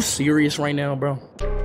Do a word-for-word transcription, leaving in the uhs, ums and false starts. you serious right now, bro?